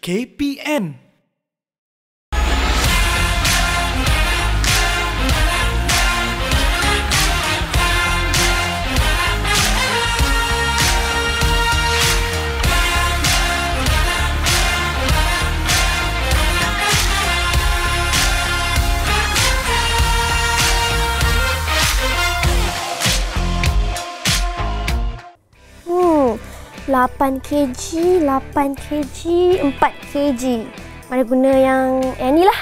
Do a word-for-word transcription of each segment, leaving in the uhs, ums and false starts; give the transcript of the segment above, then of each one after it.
K P N. lapan kilogram, lapan kilogram, empat kilogram. Mana guna yang yang ni lah.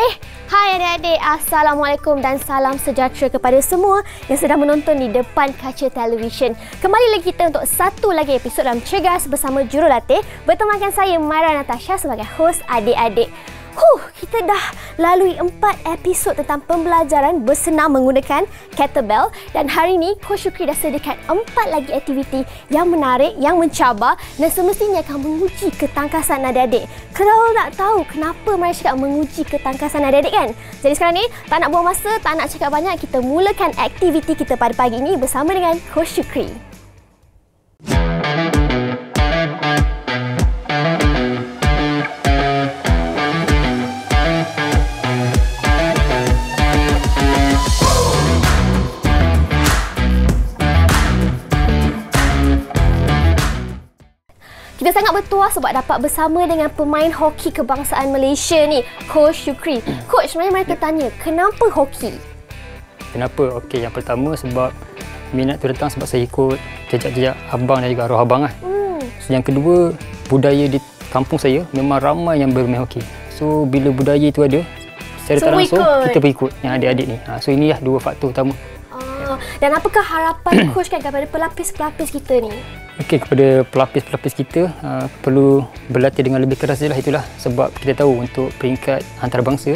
Eh, hai adik-adik. Assalamualaikum dan salam sejahtera kepada semua yang sedang menonton di depan kaca televisyen. Kembali lagi kita untuk satu lagi episod dalam Cergas Bersama Jurulatih. Bertemankan saya Mara Natasha sebagai hos adik-adik. Huh, kita dah lalui empat episod tentang pembelajaran bersenam menggunakan kettlebell dan hari ini Coach Shukri dah sediakan empat lagi aktiviti yang menarik, yang mencabar dan semestinya akan menguji ketangkasan adik-adik. Kalau nak tahu kenapa Mara cakap menguji ketangkasan adik-adik kan? Jadi sekarang ni tak nak buang masa, tak nak cakap banyak, kita mulakan aktiviti kita pada pagi ini bersama dengan Coach Shukri. Kita sangat bertuah sebab dapat bersama dengan pemain hoki kebangsaan Malaysia ni, Coach Shukri. Coach, sebenarnya mereka tanya, kenapa hoki? Kenapa? Okey, yang pertama sebab minat tu datang sebab saya ikut jejak-jejak abang dan juga arwah abang lah. Hmm. So, yang kedua, budaya di kampung saya memang ramai yang bermain hoki. So, bila budaya itu ada, secara so, tak langsung kita berikut yang adik-adik ni. So, inilah dua faktor utama. Ah, dan apakah harapan Coach kan kepada pelapis-pelapis kita ni? Okey, kepada pelapis-pelapis kita uh, perlu berlatih dengan lebih keras jelah, itulah sebab kita tahu untuk peringkat antarabangsa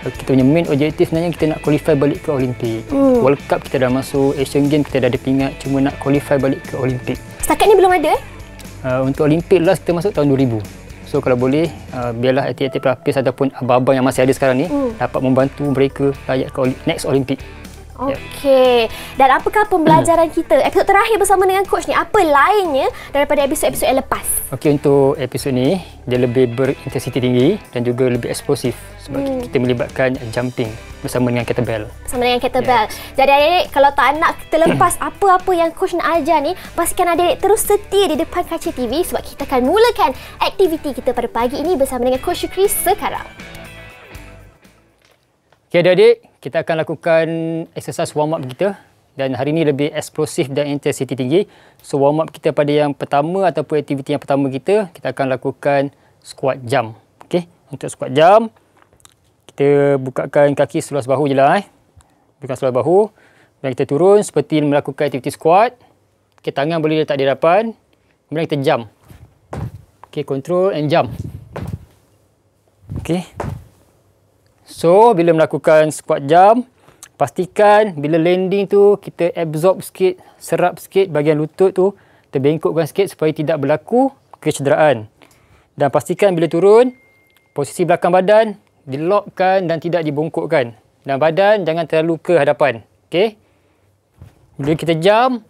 uh, kita punya main objektif sebenarnya kita nak qualify balik ke Olimpik. Hmm. World Cup kita dah masuk, Asian Games kita dah ada pingat, cuma nak qualify balik ke Olimpik. Setakat ni belum ada eh? Uh, untuk Olimpik last kita masuk tahun dua ribu. So kalau boleh uh, biarlah atik-atik pelapis ataupun abang-abang yang masih ada sekarang ni hmm. dapat membantu mereka layak ke next Olimpik. Okey. Dan apakah pembelajaran kita? Episod terakhir bersama dengan Coach ni, apa lainnya daripada episod-episod yang lepas? Okey, untuk episod ni, dia lebih berintensiti tinggi dan juga lebih eksplosif sebab hmm. kita melibatkan jumping bersama dengan kettlebell. Bersama dengan kettlebell. Yes. Jadi adik-adik, kalau tak nak terlepas apa-apa yang Coach nak ajar ni, pastikan adik-adik terus setia di depan kaca T V sebab kita akan mulakan aktiviti kita pada pagi ini bersama dengan Coach Shukri sekarang. Okey adik-adik, kita akan lakukan exercise warm up kita dan hari ini lebih eksplosif dan intensity tinggi. So warm up kita pada yang pertama ataupun aktiviti yang pertama kita, kita akan lakukan squat jump. Okey, untuk squat jump kita bukakan kaki seluas bahu jelah eh. Bukan seluas bahu. Dan kita turun seperti melakukan aktiviti squat. Okey, tangan boleh letak di hadapan. Kemudian kita jump. Okey, control and jump. Okey. So, bila melakukan squat jump, pastikan bila landing tu, kita absorb sikit, serap sikit bahagian lutut tu, terbengkokkan sikit supaya tidak berlaku kecederaan. Dan pastikan bila turun, posisi belakang badan dilokkan dan tidak dibongkokkan. Dan badan jangan terlalu ke hadapan. Okey? Bila kita jump,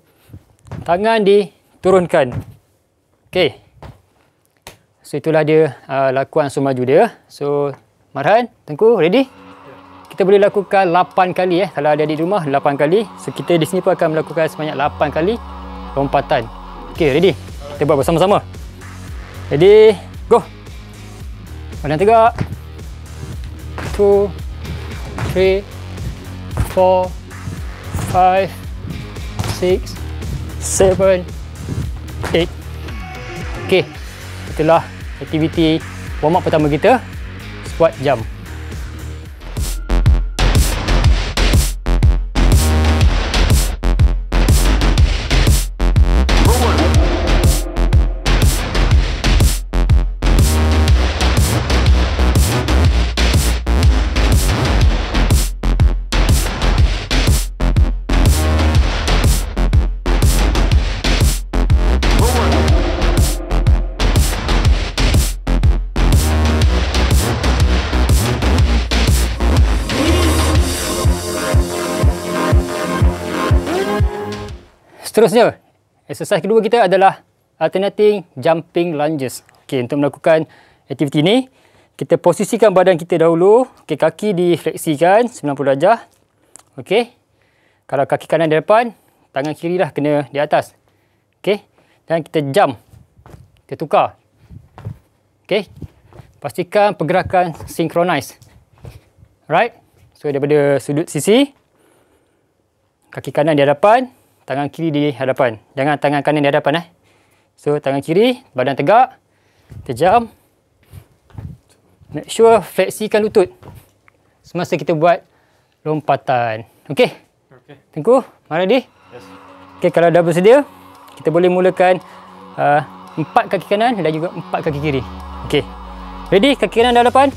tangan diturunkan. Okey? So, itulah dia uh, lakuan langsung maju dia. So, Marhan, Tengku, ready? Kita boleh lakukan lapan kali eh. Kalau ada di rumah lapan kali. So kita di sini pun akan melakukan sebanyak lapan kali lompatan. Okey, ready? Kita buat bersama-sama. Ready? Go. Badan tegak. two, three, four, five, six, seven, eight. Okey. Itulah aktiviti warm up pertama kita. Squat jump. Seterusnya, exercise kedua kita adalah alternating jumping lunges. Okey, untuk melakukan aktiviti ni, kita posisikan badan kita dahulu. Okey, kaki difleksikan sembilan puluh darjah. Okey. Kalau kaki kanan di depan, tangan kiri dah kena di atas. Okey. Dan kita jump. Kita tukar. Okey. Pastikan pergerakan synchronize. Right? So daripada sudut sisi, kaki kanan di hadapan, tangan kiri di hadapan. Jangan tangan kanan di hadapan eh. So tangan kiri, badan tegak, terjam. Make sure fleksikan lutut semasa kita buat lompatan. Okey. Okey. Tengku, Mara di. Yes. Okey, kalau dah bersedia, kita boleh mulakan uh, empat kaki kanan dan juga empat kaki kiri. Okey. Ready? Kaki kanan di hadapan.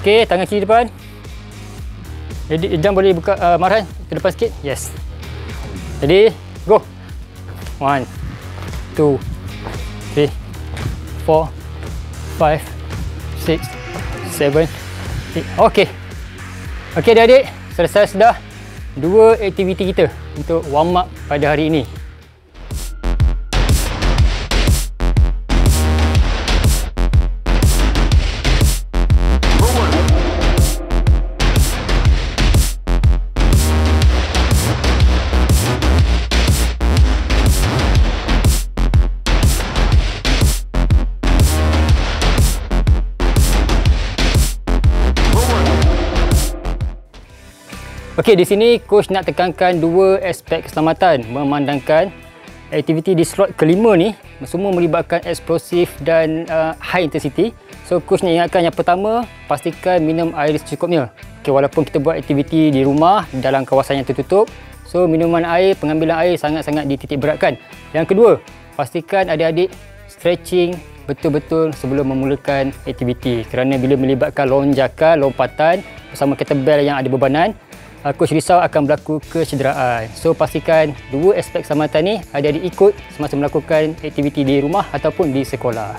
Okey, tangan kiri depan. Jadi jam boleh buka uh, Marhan ke depan sikit. Yes. Jadi go. one, two, three, four, five, six, seven, eight. Okey. Okey adik-adik, selesai sudah dua aktiviti kita untuk warm up pada hari ini. Okey, di sini coach nak tekankan dua aspek keselamatan memandangkan aktiviti di slot kelima ni semua melibatkan eksplosif dan uh, high intensity. So coach nak ingatkan yang pertama, pastikan minum air secukupnya. Okey, walaupun kita buat aktiviti di rumah dalam kawasan yang tertutup, so minuman air, pengambilan air sangat-sangat dititik beratkan. Yang kedua, pastikan adik-adik stretching betul-betul sebelum memulakan aktiviti kerana bila melibatkan lonjakan, lompatan bersama kettlebell yang ada bebanan, coach risau akan berlaku kecederaan. So pastikan dua aspek keselamatan ni adik-adik ikut semasa melakukan aktiviti di rumah ataupun di sekolah.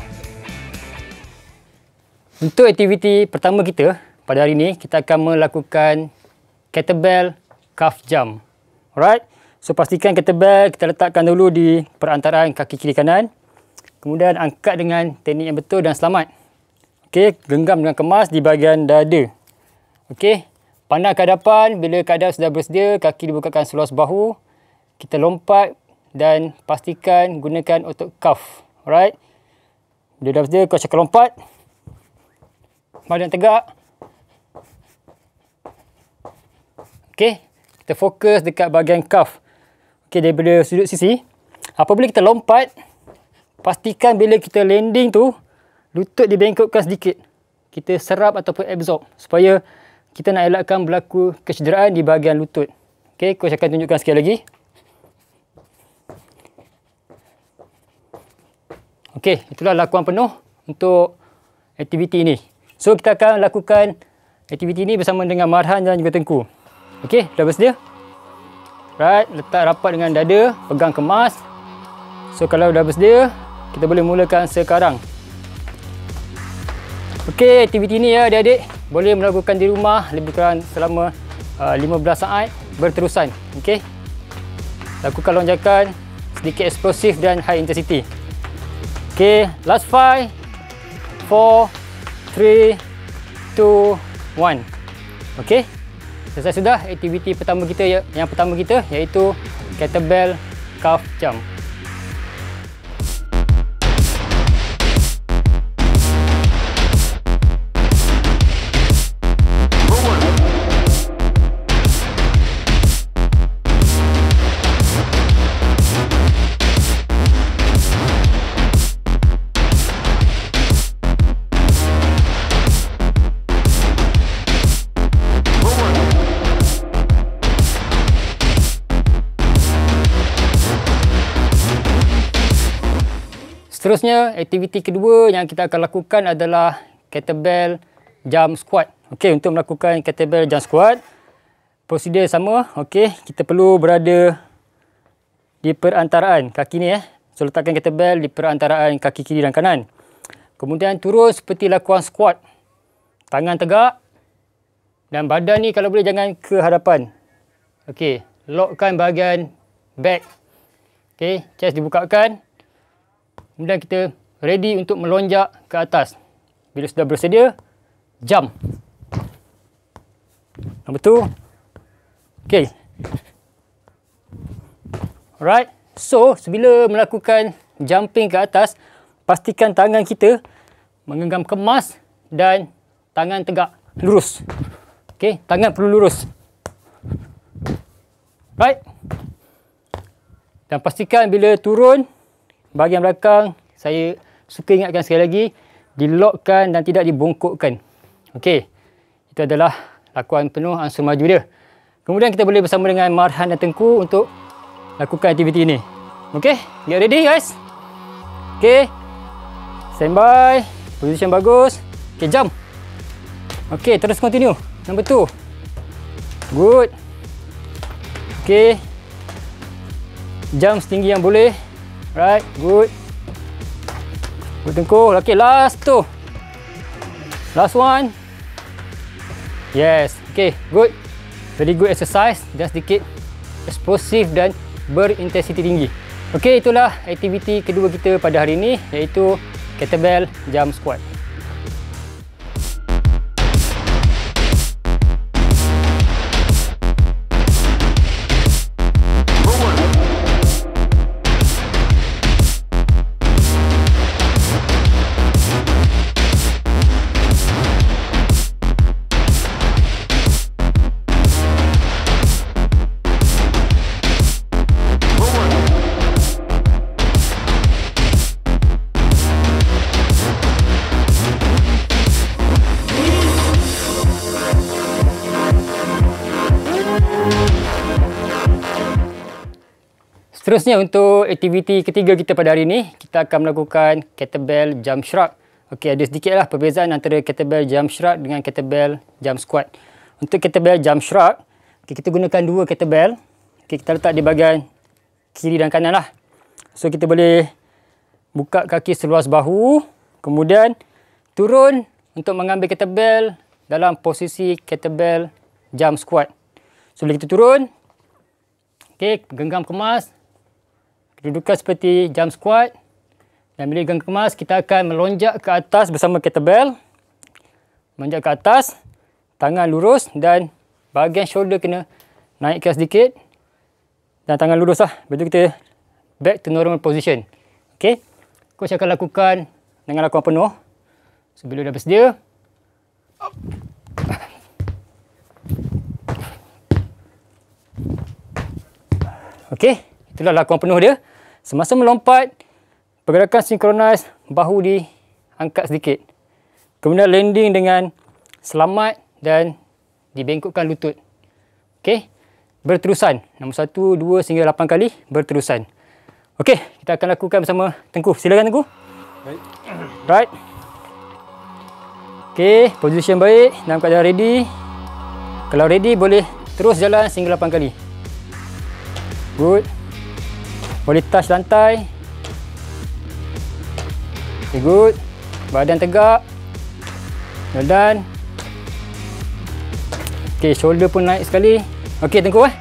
Untuk aktiviti pertama kita pada hari ini, kita akan melakukan kettlebell calf jump. Alright. So pastikan kettlebell kita letakkan dulu di perantaraan kaki kiri kanan. Kemudian angkat dengan teknik yang betul dan selamat. Okey, genggam dengan kemas di bahagian dada. Okey. Pandang ke hadapan, bila keadaan sudah bersedia, kaki dibukakan seluas bahu. Kita lompat dan pastikan gunakan otot cuff. Alright. Bila dah bersedia, coach akan lompat. Badan tegak. Okey. Kita fokus dekat bahagian cuff. Okey, daripada sudut sisi. Apabila kita lompat, pastikan bila kita landing tu, lutut dibengkokkan sedikit. Kita serap ataupun absorb supaya kita nak elakkan berlaku kecederaan di bahagian lutut. Okey, coach akan tunjukkan sekali lagi. Okey, itulah lakuan penuh untuk aktiviti ini. So, kita akan lakukan aktiviti ini bersama dengan Marhan dan juga Tengku. Okey, dah bersedia? Right, letak rapat dengan dada, pegang kemas. So, kalau dah bersedia, kita boleh mulakan sekarang. Okey, aktiviti ini ya adik-adik boleh melakukan di rumah lebih kurang selama uh, lima belas saat berterusan. Okey. Lakukan lonjakan sedikit eksplosif dan high intensity. Okey, last five, four, three, two, one. Okey. Selesai sudah aktiviti pertama kita ya, yang pertama kita iaitu kettlebell calf jump. Seterusnya, aktiviti kedua yang kita akan lakukan adalah kettlebell jump squat. Okey, untuk melakukan kettlebell jump squat, prosedur sama. Okey, kita perlu berada di perantaraan kaki ni eh. So letakkan kettlebell di perantaraan kaki kiri dan kanan. Kemudian turun seperti lakuan squat. Tangan tegak dan badan ni kalau boleh jangan ke hadapan. Okey, lockkan bahagian back. Okey, chest dibukakan. Kemudian kita ready untuk melonjak ke atas. Bila sudah bersedia, jump. Nombor tu. Okay. Alright. So, sebila melakukan jumping ke atas, pastikan tangan kita menggenggam kemas dan tangan tegak lurus. Okay. Tangan perlu lurus. Right. Dan pastikan bila turun, bahagian belakang, saya suka ingatkan sekali lagi, dilokkan dan tidak dibongkokkan. Okey. Itu adalah lakuan penuh ansur maju dia. Kemudian kita boleh bersama dengan Marhan dan Tengku untuk lakukan aktiviti ini. Okey. Get ready guys. Okey. Stand by. Position bagus. Okey, jump. Okey, terus continue. Nombor tu. Good. Okey. Jump setinggi yang boleh. Right, good. Good Tengku. Okay, last tu. Last one. Yes. Okay, good. Very good exercise. Dan sedikit eksplosif dan berintensiti tinggi. Okay, itulah aktiviti kedua kita pada hari ini, iaitu kettlebell jump squat. Seterusnya untuk aktiviti ketiga kita pada hari ini, kita akan melakukan kettlebell jump shrug. Okey, ada sedikitlah perbezaan antara kettlebell jump shrug dengan kettlebell jump squat. Untuk kettlebell jump shrug, okay, kita gunakan dua kettlebell. Okey, kita letak di bahagian kiri dan kanan lah. So kita boleh buka kaki seluas bahu, kemudian turun untuk mengambil kettlebell dalam posisi kettlebell jump squat. So bila kita turun, okey, genggam kemas. Kedudukan seperti jump squat. Dan bila genggam kemas, kita akan melonjak ke atas bersama kettlebell. Melonjak ke atas. Tangan lurus dan bahagian shoulder kena naikkan sedikit. Dan tangan lurus lah. Lepas tu kita back to normal position. Okay. Coach akan lakukan dengan lakuan penuh. So, bila dah bersedia. Okay. Itulah lakuan penuh dia. Semasa melompat, pergerakan sinkronis, bahu diangkat sedikit. Kemudian landing dengan selamat dan dibengkokkan lutut. Okey, berterusan. Nombor satu, dua sehingga lapan kali berterusan. Okey, kita akan lakukan bersama Tengku. Silakan Tengku. Baik. Right. Okey, position baik. Dalam keadaan ready. Kalau ready, boleh terus jalan sehingga lapan kali. Good. Boleh touch lantai. Okay, good. Badan tegak. Dan. Okay, shoulder pun naik sekali. Okay, Tengku eh.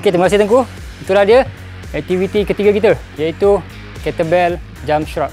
Okay, terima kasih Tengku. Itulah dia aktiviti ketiga kita, iaitu kettlebell jump shrug.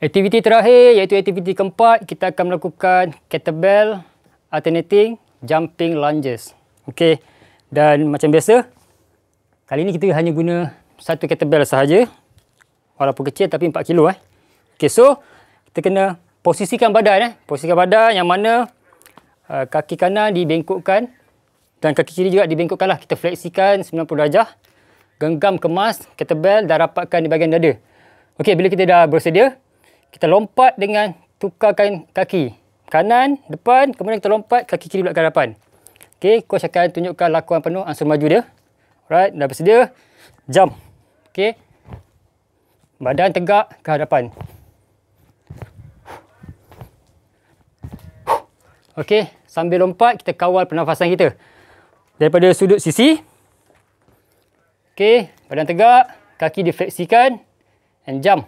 Aktiviti terakhir iaitu aktiviti keempat, kita akan melakukan kettlebell, alternating, jumping lunges. Okey, dan macam biasa, kali ini kita hanya guna satu kettlebell sahaja. Walaupun kecil tapi empat kilo. Eh. Okey, so kita kena posisikan badan. Eh. Posisikan badan yang mana uh, kaki kanan dibengkokkan dan kaki kiri juga dibengkokkanlah. Kita fleksikan sembilan puluh darjah. Genggam kemas kettlebell dan rapatkan di bahagian dada. Okey, bila kita dah bersedia, kita lompat dengan tukarkan kaki. Kanan, depan, kemudian kita lompat, kaki kiri belakang depan. Okey, coach akan tunjukkan lakuan penuh ansur maju dia. Alright, dah bersedia. Jump. Okey. Badan tegak ke hadapan. Okey, sambil lompat, kita kawal pernafasan kita. Daripada sudut sisi. Okey, badan tegak, kaki difleksikan. And jump.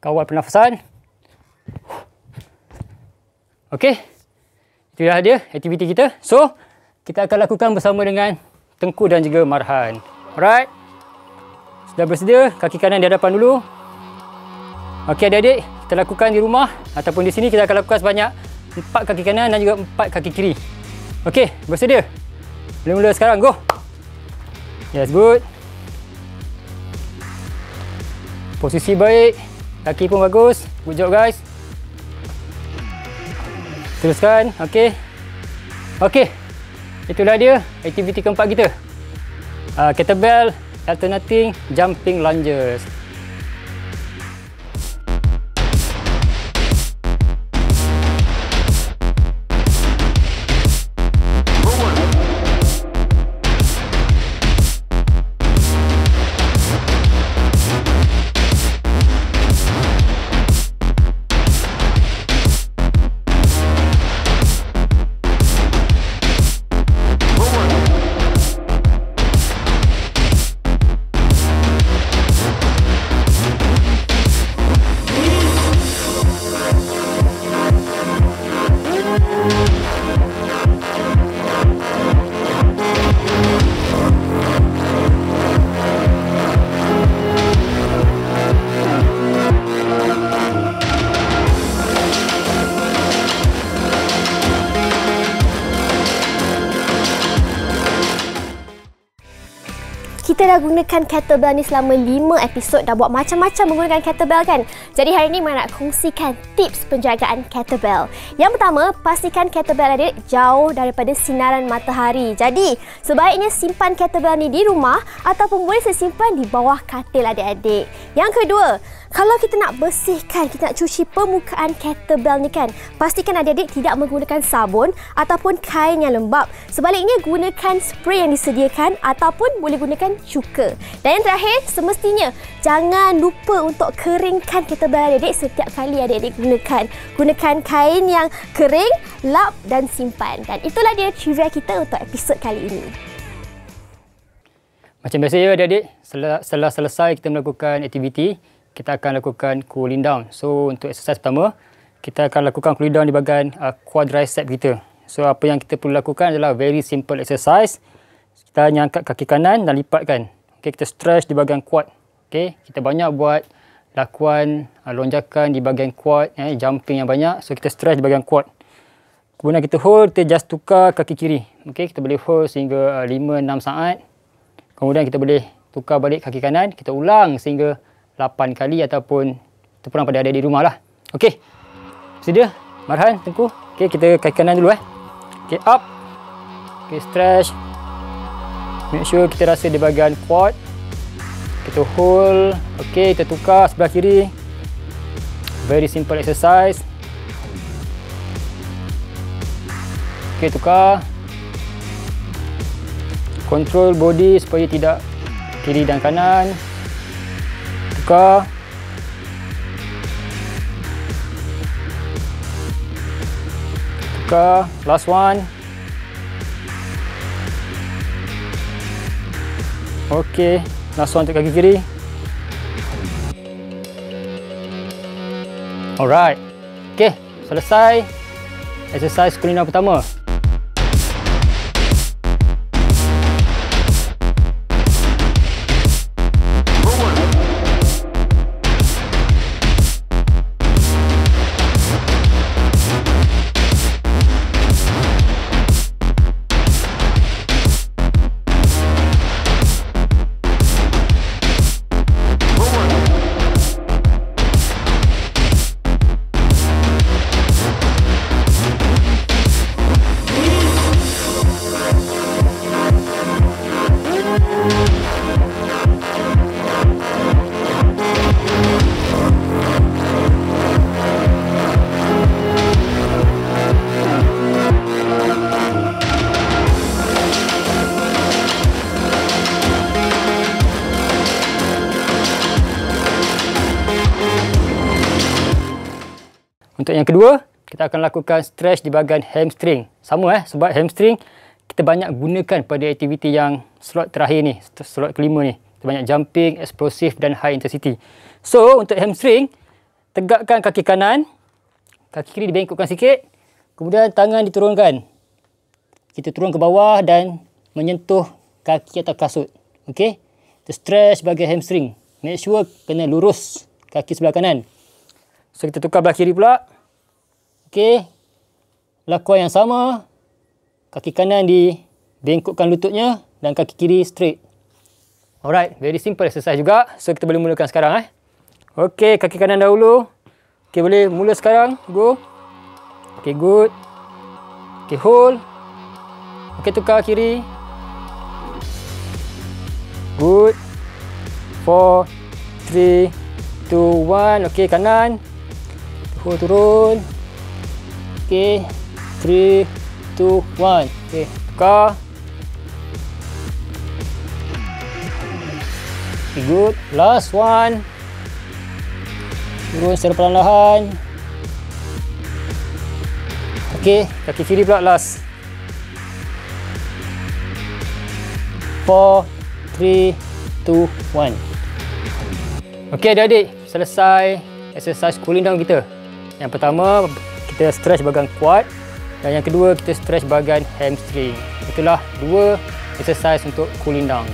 Kawal pernafasan. Okey. Itulah dia aktiviti kita. So, kita akan lakukan bersama dengan tengku dan juga marhan. Alright. Sudah bersedia. Kaki kanan di hadapan dulu. Okey adik-adik. Kita lakukan di rumah. Ataupun di sini kita akan lakukan sebanyak empat kaki kanan dan juga empat kaki kiri. Okey. Bersedia. Mula-mula sekarang. Go. Yes. Good. Posisi baik. Kaki pun bagus. Good job guys. Teruskan. Okey. Okey. Itulah dia aktiviti keempat kita. Uh, kettlebell, alternating, jumping lunges. Kita dah gunakan kettlebell ni selama lima episod, dah buat macam-macam menggunakan kettlebell kan. Jadi hari ni Mara nak kongsikan tips penjagaan kettlebell. Yang pertama, pastikan kettlebell adik jauh daripada sinaran matahari. Jadi sebaiknya simpan kettlebell ni di rumah ataupun boleh sesimpan di bawah katil adik-adik. Yang kedua, kalau kita nak bersihkan, kita nak cuci permukaan kettlebell ni kan, pastikan adik-adik tidak menggunakan sabun ataupun kain yang lembap. Sebaliknya, gunakan spray yang disediakan ataupun boleh gunakan cuka. Dan yang terakhir, semestinya jangan lupa untuk keringkan kettlebell adik-adik setiap kali adik-adik gunakan. Gunakan kain yang kering, lap dan simpan. Dan itulah dia trivia kita untuk episod kali ini. Macam biasa ya adik-adik, setelah selesai kita melakukan aktiviti, kita akan lakukan cooling down. So untuk exercise pertama, kita akan lakukan cooling down di bahagian uh, quadriceps kita. So apa yang kita perlu lakukan adalah very simple exercise. Kita hanya angkat kaki kanan dan lipatkan. Okay, kita stretch di bahagian quad. Okay, kita banyak buat lakuan uh, lonjakan di bahagian quad, eh, jumping yang banyak. So kita stretch di bahagian quad. Kemudian kita hold, kita just tukar kaki kiri. Okay, kita boleh hold sehingga uh, lima enam saat. Kemudian kita boleh tukar balik kaki kanan. Kita ulang sehingga lapan kali ataupun terpulang pada adik-adik di rumah lah. Okey. Sedia. Marhan, tengku. Okey, kita kaki kanan dulu eh. Okey, up. Okey, stretch. Make sure kita rasa di bahagian quad. Kita hold. Okey, kita tukar sebelah kiri. Very simple exercise. Okey, tukar. Control body supaya tidak kiri dan kanan. Tukar. Tukar. Last one. Okey. Last one untuk kaki kiri. Alright. Okey. Selesai. Exercise cooling down pertama. Untuk yang kedua, kita akan lakukan stretch di bahagian hamstring. Sama eh, sebab hamstring kita banyak gunakan pada aktiviti yang slot terakhir ni, slot kelima ni. Kita banyak jumping, explosive dan high intensity. So, untuk hamstring, tegakkan kaki kanan, kaki kiri dibengkokkan sikit, kemudian tangan diturunkan. Kita turun ke bawah dan menyentuh kaki atau kasut. Okey? Kita stretch bahagian hamstring. Make sure kena lurus kaki sebelah kanan. So, kita tukar belah kiri pula. Okey. Lakukan yang sama. Kaki kanan dibengkokkan lututnya dan kaki kiri straight. Alright, very simple exercise juga. So, kita boleh mulakan sekarang eh. Okey, kaki kanan dahulu. Okey, boleh mula sekarang. Go. Okey, good. Okey, hold. Okey, tukar kiri. Good. four, three, two, one. Okey, kanan. Hold turun. Okey. three, two, one. Okey, tukar. Okay, good. Last one. Turun secara perlahan-lahan. Okey, kaki kiri pula last. four, three, two, one. Okey, adik-adik, selesai exercise cooling down kita. Yang pertama, kita stretch bahagian quad. Dan yang kedua, kita stretch bahagian hamstring. Itulah dua exercise untuk cooling down.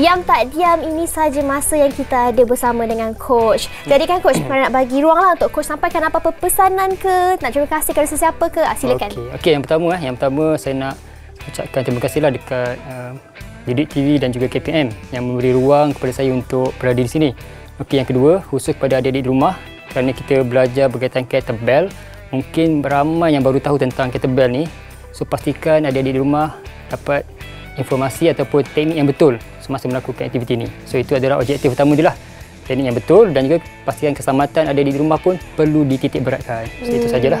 Diam tak diam, ini saja masa yang kita ada bersama dengan Coach. Jadi kan Coach, nak bagi ruanglah untuk Coach sampaikan apa-apa pesanan ke, nak terima kasih kepada sesiapa ke, silakan. Okey, okay, yang pertama eh, yang pertama saya nak ucapkan terima kasihlah dekat uh, Dedik T V dan juga K P N yang memberi ruang kepada saya untuk berada di sini. Okey, yang kedua, khusus kepada adik-adik di rumah, kerana kita belajar berkaitan kettlebell, mungkin ramai yang baru tahu tentang kettlebell ni. So pastikan adik-adik di rumah dapat informasi ataupun teknik yang betul semasa melakukan aktiviti ini. So itu adalah objektif utama dia lah. Teknik yang betul dan juga pastikan keselamatan ada di rumah pun perlu dititik beratkan. So hmm. itu sajalah.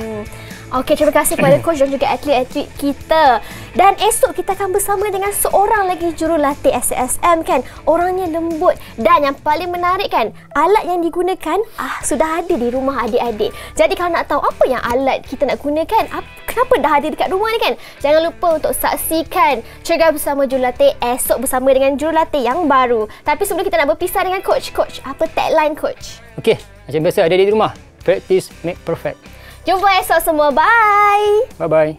Okey, terima kasih kepada Coach dan juga atlet-atlet kita. Dan esok kita akan bersama dengan seorang lagi jurulatih S S M kan. Orangnya lembut dan yang paling menarik kan, alat yang digunakan ah sudah ada di rumah adik-adik. Jadi kalau nak tahu apa yang alat kita nak gunakan, apa, kenapa dah ada dekat rumah ni kan, jangan lupa untuk saksikan Cergas Bersama Jurulatih esok bersama dengan jurulatih yang baru. Tapi sebelum kita nak berpisah dengan Coach, Coach, apa tagline Coach? Okey, macam biasa adik-adik di rumah, practice make perfect. Jumpa esok semua. Bye. Bye-bye.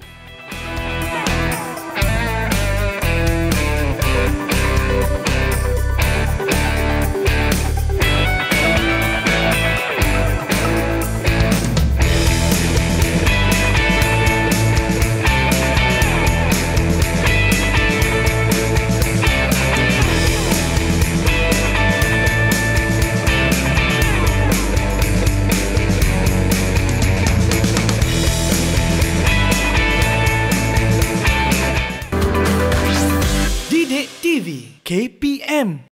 K P M